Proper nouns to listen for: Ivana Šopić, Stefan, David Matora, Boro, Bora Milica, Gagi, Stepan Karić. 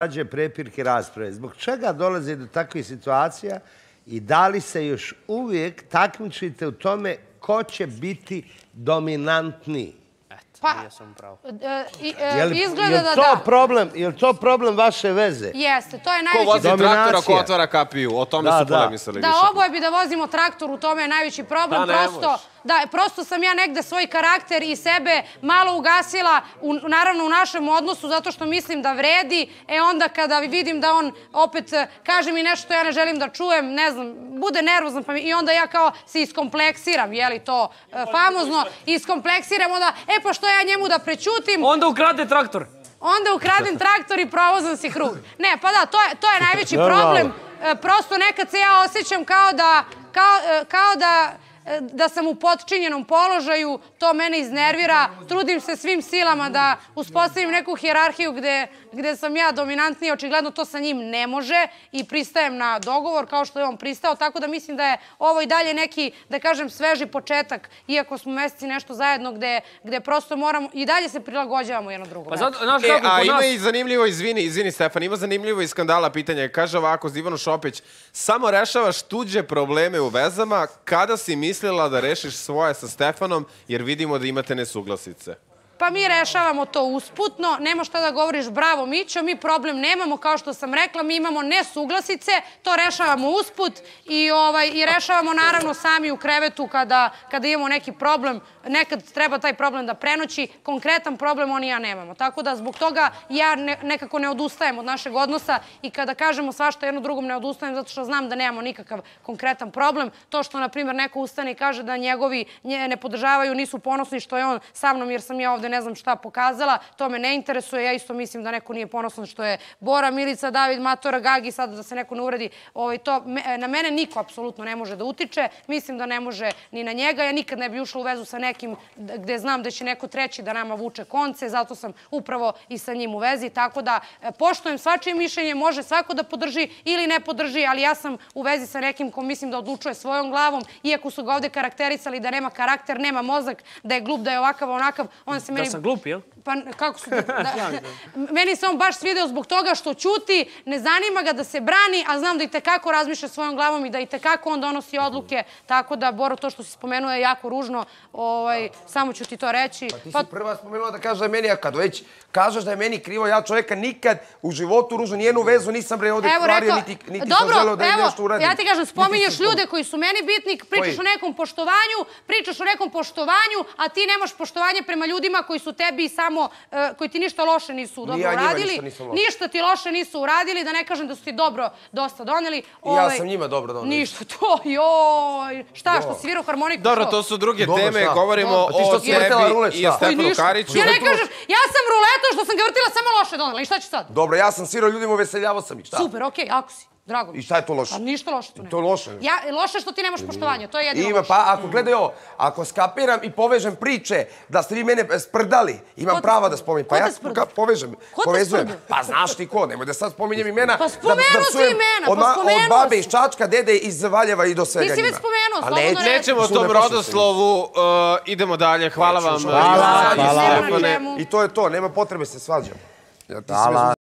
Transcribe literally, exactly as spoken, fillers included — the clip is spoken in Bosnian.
Rađe prepirke rasprave. Zbog čega dolaze do takvih situacija i da li se još uvijek takmičite u tome ko će biti dominantniji? Pa, izgleda da da. Je li to problem vaše veze? Jeste, to je najveći... Ko vozi traktora, ko otvara kapiju, o tome su polemisali više. Da, oboje bi da vozimo traktor, u tome je najveći problem, prosto... Da, prosto sam ja negde svoj karakter i sebe malo ugasila, u, naravno u našem odnosu, zato što mislim da vredi. E onda kada vidim da on opet kaže mi nešto što ja ne želim da čujem, ne znam, bude nervozan pa mi, i onda ja kao se iskompleksiram, je li to famozno, iskompleksiram onda, e pa što ja njemu da prećutim? Onda ukrade traktor. Onda ukradem traktor i provozam si krug. Ne, pa da, to je, to je najveći problem. Prosto nekad se ja osjećam kao da, kao, kao da... da sam u potčinjenom položaju, to mene iznervira. Trudim se svim silama da uspostavim neku hijerarhiju gde sam ja dominantnija. Očigledno to sa njim ne može i pristajem na dogovor kao što je on pristao. Tako da mislim da je ovo i dalje neki, da kažem, sveži početak, iako smo meseci nešto zajedno gde prosto moramo i dalje se prilagođavamo jedno drugom. A ima i zanimljivo, izvini, izvini Stefan, ima zanimljivo i skandala pitanje. Kaže ovako, Ivanu Šopić, samo rešavaš tuđe probleme u vezama kada si misli mislila da rešiš svoje sa Stefanom, jer vidimo da imate nesuglasice. Pa mi rešavamo to usputno, nema šta da govoriš bravo Mićo, mi problem nemamo, kao što sam rekla, mi imamo nesuglasice, to rešavamo usput i, ovaj, i rešavamo naravno sami u krevetu kada, kada imamo neki problem, nekad treba taj problem da prenoći, konkretan problem on i ja nemamo. Tako da zbog toga ja ne, nekako ne odustajem od našeg odnosa i kada kažemo svašta jedno drugom ne odustajem zato što znam da nemamo nikakav konkretan problem. To što, na primjer, neko ustane i kaže da njegovi ne podržavaju, nisu ponosni što je on sa mnom jer sam ja ovde ne znam šta pokazala, to me ne interesuje. Ja isto mislim da neko nije ponosan što je Bora Milica, David Matora, Gagi, sada da se neko ne uredi, na mene niko apsolutno ne može da utiče. Mislim da ne može ni na njega. Ja nikad ne bi ušla u vezu sa nekim gde znam da će neko treći da nama vuče konce, zato sam upravo i sa njim u vezi. Tako da poštujem svačije mišljenje, može svako da podrži ili ne podrži, ali ja sam u vezi sa nekim ko mislim da odlučuje svojom glavom, iako su ga ovde karakterisali da nema karakter, nema mozak, da je glup, da je ovakav, onakav, on se... Da sam glup, jel? Pa kako su... Meni se on baš svideo zbog toga što ćuti, ne zanima ga da se brani, a znam da i tekako razmišlja svojom glavom i da i tekako on donosi odluke. Tako da, Boro, to što si spomenuo je jako ružno. Samo ću ti to reći. Pa ti si prva spomenula da kažeš da je meni, a kad već kažeš da je meni krivo, ja čovjeka nikad u životu ružno, nijednu vezu nisam bre ovdje kvario, niti sam želeo da je nešto uradim. Dobro, evo, ja ti kažem, spominješ ljude koji su meni bitni, pričaš o nekom poštovanju, pričaš o nekom poštovanju, a ti nemaš poštovanje prema ljudima koji su tebi samo, koji ti ništa loše nisu dobro uradili. Ništa ti loše nisu uradili, da ne kažem da su ti dobro dosta doneli. I ja sam njima dobro doneli. Ništa, to, joj, šta, što si virao harmoniku? Dobro, to su druge teme, govorimo o tebi i o Stepanu Kariću. Ja ne kažem, ja sam ruleto što sam ga vrtila, samo loše donela, i šta ću sad? Dobro, ja sam svirao ljudima, veseljavao sam ih, šta? Super, okej, ako si. Drago mi. I šta je to loše? Pa ništa loše tu nema. To je loše. Loše što ti nemaš poštovanja, to je jedino loše. Pa ako gledaj ovo, ako skapiram i povežem priče da ste vi mene sprdali, imam prava da spominjem. Pa ja povežem, povezujem. Pa znaš ti ko, nemoj da sad spominjem imena. Pa spomenu si imena, pa spomenu si. Od babe iz Čačka, dede iz Valjeva i do svega njima. Ti si već spomenuo, slobodno reći. Nećemo o tom rodoslovu, idemo dalje, hvala vam. Hvala. I to je to, nema potrebe se svađamo.